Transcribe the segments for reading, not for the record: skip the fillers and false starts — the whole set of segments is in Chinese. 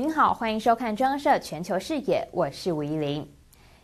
您好，欢迎收看中央社全球视野，我是吴依林。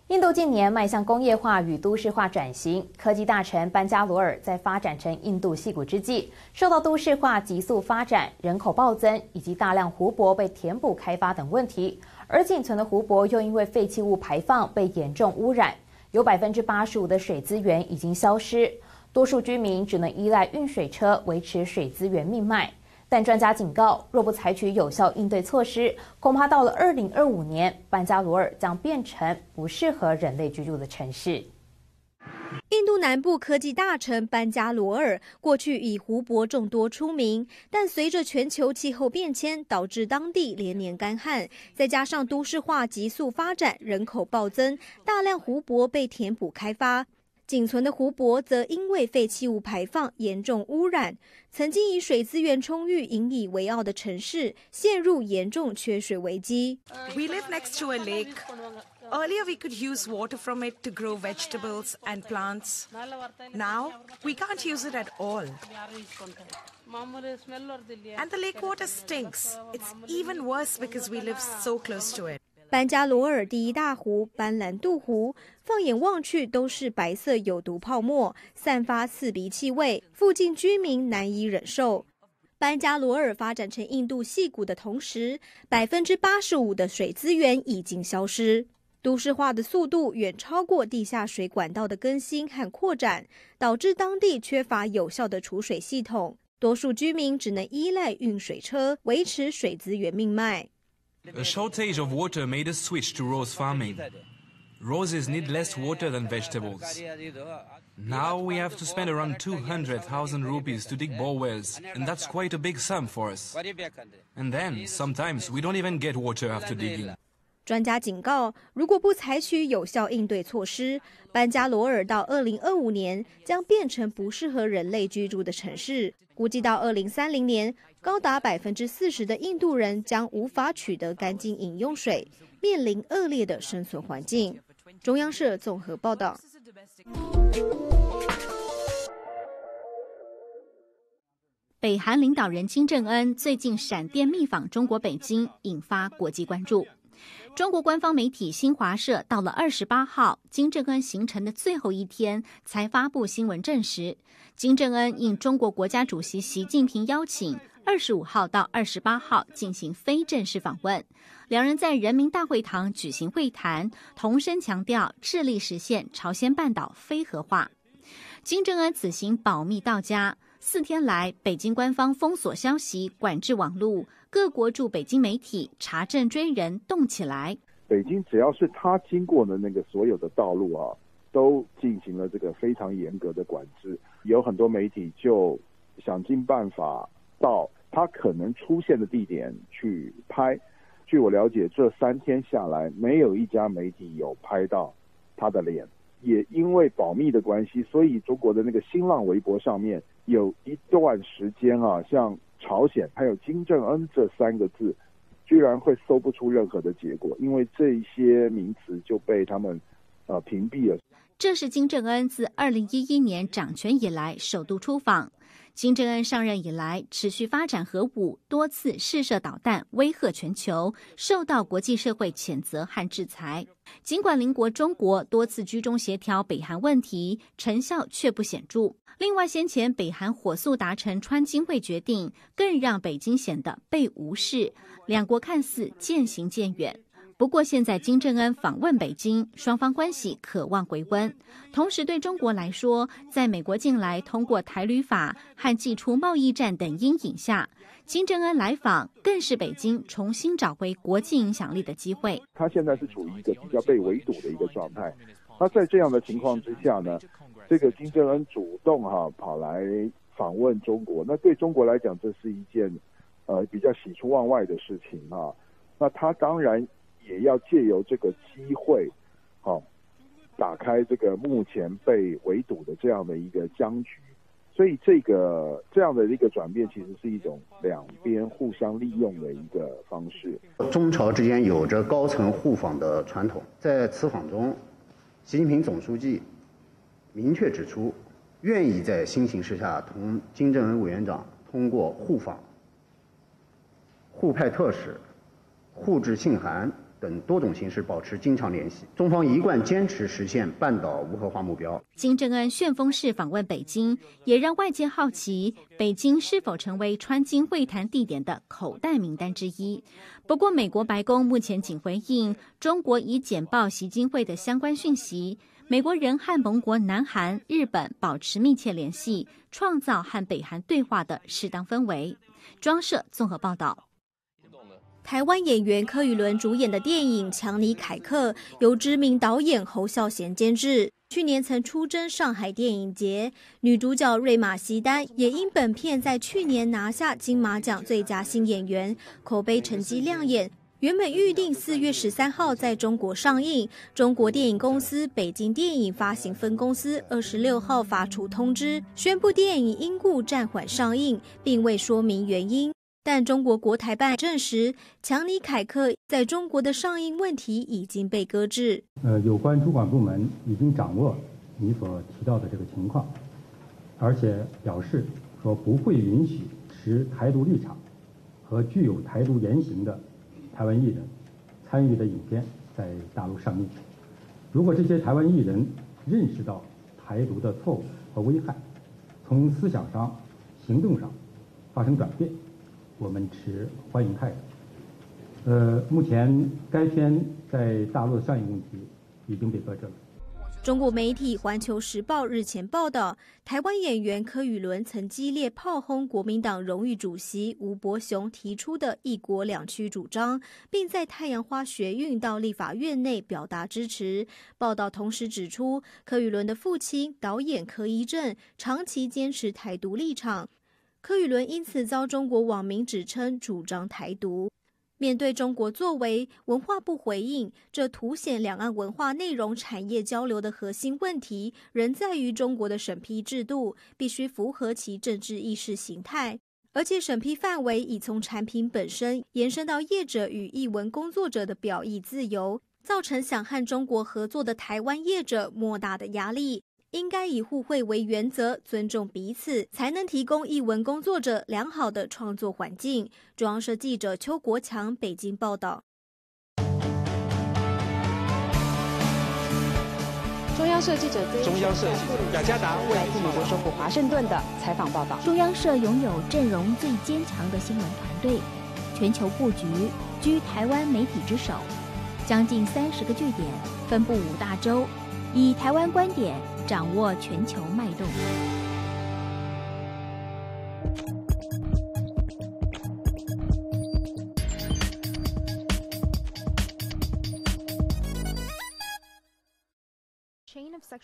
印度近年迈向工业化与都市化转型，科技大臣班加罗尔在发展成印度矽谷之际，受到都市化急速发展、人口暴增以及大量湖泊被填补开发等问题，而仅存的湖泊又因为废弃物排放被严重污染，有85%的水资源已经消失，多数居民只能依赖运水车维持水资源命脉。但专家警告，若不采取有效应对措施，恐怕到了2025年，班加罗尔将变成不适合人类居住的城市。印度南部科技大城班加罗尔过去以湖泊众多出名，但随着全球气候变迁，导致当地连年干旱，再加上都市化急速发展、人口暴增，大量湖泊被填补开发。仅存的湖泊则因为废弃物排放严重污染，曾经以水资源充裕引以为傲的城市陷入严重缺水危机。We live next to a lake. Earlier we could use water from it to grow vegetables and plants. Now we can't use it at all. And the lake water stinks. It's even worse because we live so close to it.班加罗尔第一大湖班兰杜湖，放眼望去都是白色有毒泡沫，散发刺鼻气味，附近居民难以忍受。班加罗尔发展成印度矽谷的同时，85%的水资源已经消失。都市化的速度远超过地下水管道的更新和扩展，导致当地缺乏有效的储水系统，多数居民只能依赖运水车维持水资源命脉。A shortage of water made us switch to rose farming. Roses need less water than vegetables. Now we have to spend around 200,000 rupees to dig borewells, and that's quite a big sum for us. And then, sometimes, we don't even get water after digging. 专家警告，如果不采取有效应对措施，班加罗尔到2025年将变成不适合人类居住的城市。估计到2030年，高达40%的印度人将无法取得干净饮用水，面临恶劣的生存环境。中央社综合报道。北韩领导人金正恩最近闪电密访中国北京，引发国际关注。中国官方媒体新华社到了28号，金正恩行程的最后一天才发布新闻证实，金正恩应中国国家主席习近平邀请，25号到28号进行非正式访问，两人在人民大会堂举行会谈，同声强调致力实现朝鲜半岛非核化。金正恩此行保密到家，4天来，北京官方封锁消息，管制网路，各国驻北京媒体查证追人，动起来。北京只要是他经过的那个所有的道路啊，都进行了这个非常严格的管制。有很多媒体就想尽办法到他可能出现的地点去拍。据我了解，这3天下来，没有一家媒体有拍到他的脸。也因为保密的关系，所以中国的那个新浪微博上面有一段时间啊，像朝鲜还有金正恩这3个字居然会搜不出任何的结果，因为这些名词就被他们屏蔽了。这是金正恩自2011年掌权以来首度出访。金正恩上任以来持续发展核武，多次试射导弹威吓全球，受到国际社会谴责和制裁。尽管邻国中国多次居中协调北韩问题，成效却不显著。另外，先前北韩火速达成川金会决定，更让北京显得被无视，两国看似渐行渐远。不过现在金正恩访问北京，双方关系可望回温。同时对中国来说，在美国近来通过台旅法和祭出贸易战等阴影下，金正恩来访更是北京重新找回国际影响力的机会。他现在是处于一个比较被围堵的一个状态，那在这样的情况之下呢，这个金正恩主动跑来访问中国，那对中国来讲这是一件比较喜出望外的事情那他当然也要借由这个机会打开这个目前被围堵的这样的一个僵局，所以这样的一个转变其实是一种两边互相利用的一个方式。中朝之间有着高层互访的传统，在此访中，习近平总书记明确指出，愿意在新形势下同金正恩委员长通过互访、互派特使、互致信函等多种形式保持经常联系，中方一贯坚持实现半岛无核化目标。金正恩旋风式访问北京，也让外界好奇北京是否成为川金会谈地点的口袋名单之一。不过，美国白宫目前仅回应中国已简报习金会的相关讯息。美国人和盟国南韩、日本保持密切联系，创造和北韩对话的适当氛围。庄社综合报道。台湾演员柯宇伦主演的电影《强尼凯克》由知名导演侯孝贤监制，去年曾出征上海电影节，女主角瑞玛西丹也因本片在去年拿下金马奖最佳新演员，口碑成绩亮眼。原本预定4月13号在中国上映，中国电影公司北京电影发行分公司26号发出通知，宣布电影因故暂缓上映，并未说明原因。但中国国台办证实，《强尼凯克》在中国的上映问题已经被搁置。有关主管部门已经掌握你所提到的这个情况，而且表示说不会允许持台独立场和具有台独言行的台湾艺人参与的影片在大陆上映。如果这些台湾艺人认识到台独的错误和危害，从思想上、行动上发生转变，我们持欢迎态度。目前该片在大陆的上映问题已经被搁置了。中国媒体《环球时报》日前报道，台湾演员柯宇伦曾激烈炮轰国民党荣誉主席吴伯雄提出的一国两区主张，并在太阳花学运到立法院内表达支持。报道同时指出，柯宇伦的父亲导演柯一正长期坚持台独立场，柯宇伦因此遭中国网民指称主张台独。面对中国作为，文化部回应，这凸显两岸文化内容产业交流的核心问题仍在于中国的审批制度必须符合其政治意识形态，而且审批范围已从产品本身延伸到业者与艺文工作者的表意自由，造成想和中国合作的台湾业者莫大的压力。应该以互惠为原则，尊重彼此，才能提供艺文工作者良好的创作环境。中央社记者邱国强北京报道。中央社记者雅加达未来自美国首府华盛顿的采访报道。中央社拥有阵容最坚强的新闻团队，全球布局，居台湾媒体之首，将近30个据点，分布5大洲，以台湾观点掌握全球脉动。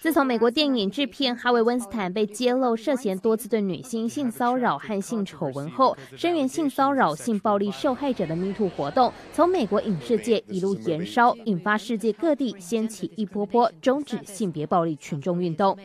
自从美国电影制片哈维·温斯坦被揭露涉嫌多次对女星性骚扰和性丑闻后，声援性骚扰、性暴力受害者的 MeToo 活动从美国影视界一路延烧，引发世界各地掀起一波波终止性别暴力群众运动。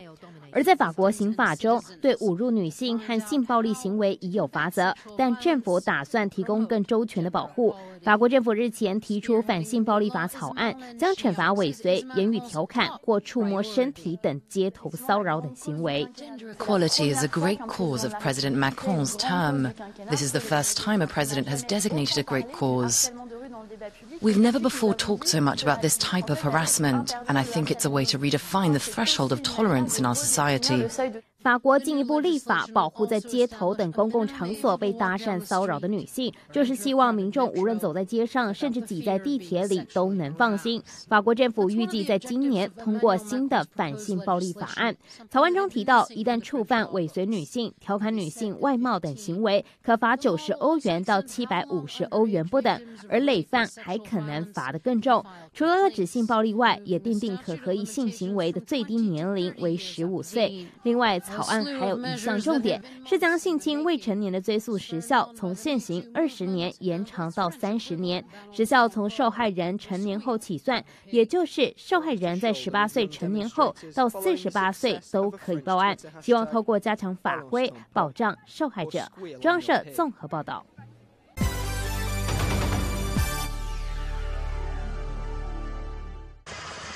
而在法国刑法中，对侮辱女性和性暴力行为已有罚则，但政府打算提供更周全的保护。法国政府日前提出反性暴力法草案，将惩罚尾随、言语调侃或触摸身体等街头骚扰等行为。Equality is a great cause of President Macron's term. This is the first time a president has designated a great cause. We've never before talked so much about this type of harassment, and I think it's a way to redefine the threshold of tolerance in our society. 法国进一步立法保护在街头等公共场所被搭讪骚扰的女性，就是希望民众无论走在街上，甚至挤在地铁里都能放心。法国政府预计在今年通过新的反性暴力法案。草案中提到，一旦触犯尾随女性、调侃女性外貌等行为，可罚90欧元到750欧元不等，而累犯还可能罚得更重。除了遏止性暴力外，也订定可合意性行为的最低年龄为15岁。另外，草案还有一项重点是将性侵未成年的追诉时效从现行20年延长到30年，时效从受害人成年后起算，也就是受害人在18岁成年后到48岁都可以报案。希望透过加强法规保障受害者。中央社综合报道。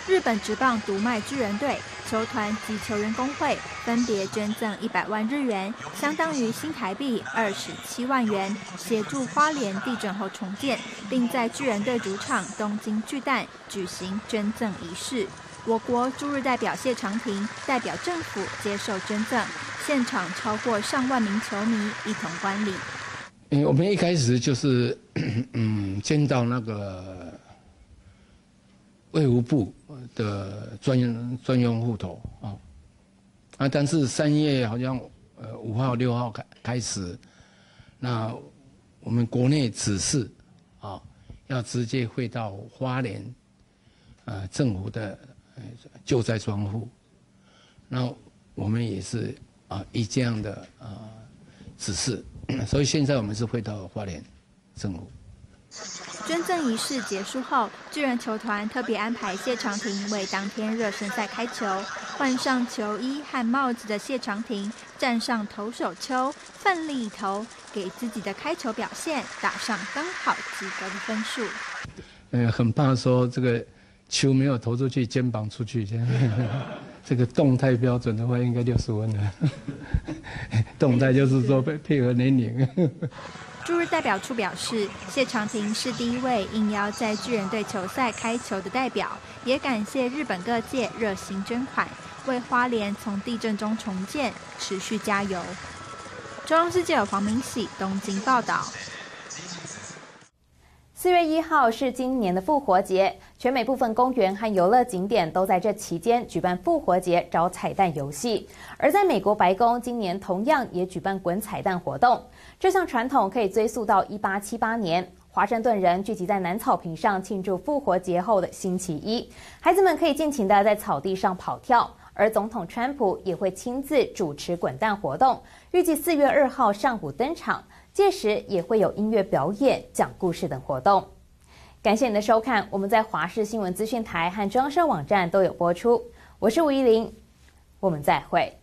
日本职棒独卖巨人队球团及球员工会分别捐赠100万日元，相当于新台币27万元，协助花莲地震后重建，并在巨人队主场东京巨蛋举行捐赠仪式。我国驻日代表谢长廷代表政府接受捐赠，现场超过上万名球迷一同观礼。我们一开始就是见到那个卫福部的专用户头啊，但是3月好像5号、6号开始，那我们国内指示啊，要直接汇到花莲政府的救灾专户，那我们也是依这样的指示，所以现在我们是汇到花莲政府。捐赠仪式结束后，巨人球团特别安排谢长廷为当天热身赛开球。换上球衣和帽子的谢长廷站上投手丘，奋力一投，给自己的开球表现打上刚好及格的分数。很怕说这个球没有投出去，肩膀出去，这个动态标准的话应该60分了。动态就是说配合年龄。驻日代表处表示，谢长廷是第一位应邀在巨人队球赛开球的代表，也感谢日本各界热心捐款，为花莲从地震中重建持续加油。中央视记者黄明喜东京报道。4月1号是今年的复活节，全美部分公园和游乐景点都在这期间举办复活节找彩蛋游戏。而在美国白宫，今年同样也举办滚彩蛋活动。这项传统可以追溯到1878年，华盛顿人聚集在南草坪上庆祝复活节后的星期一。孩子们可以尽情地在草地上跑跳，而总统川普也会亲自主持滚蛋活动，预计4月2号上午登场。届时也会有音乐表演、讲故事等活动。感谢您的收看，我们在华视新闻资讯台和中央社网站都有播出。我是吴依林，我们再会。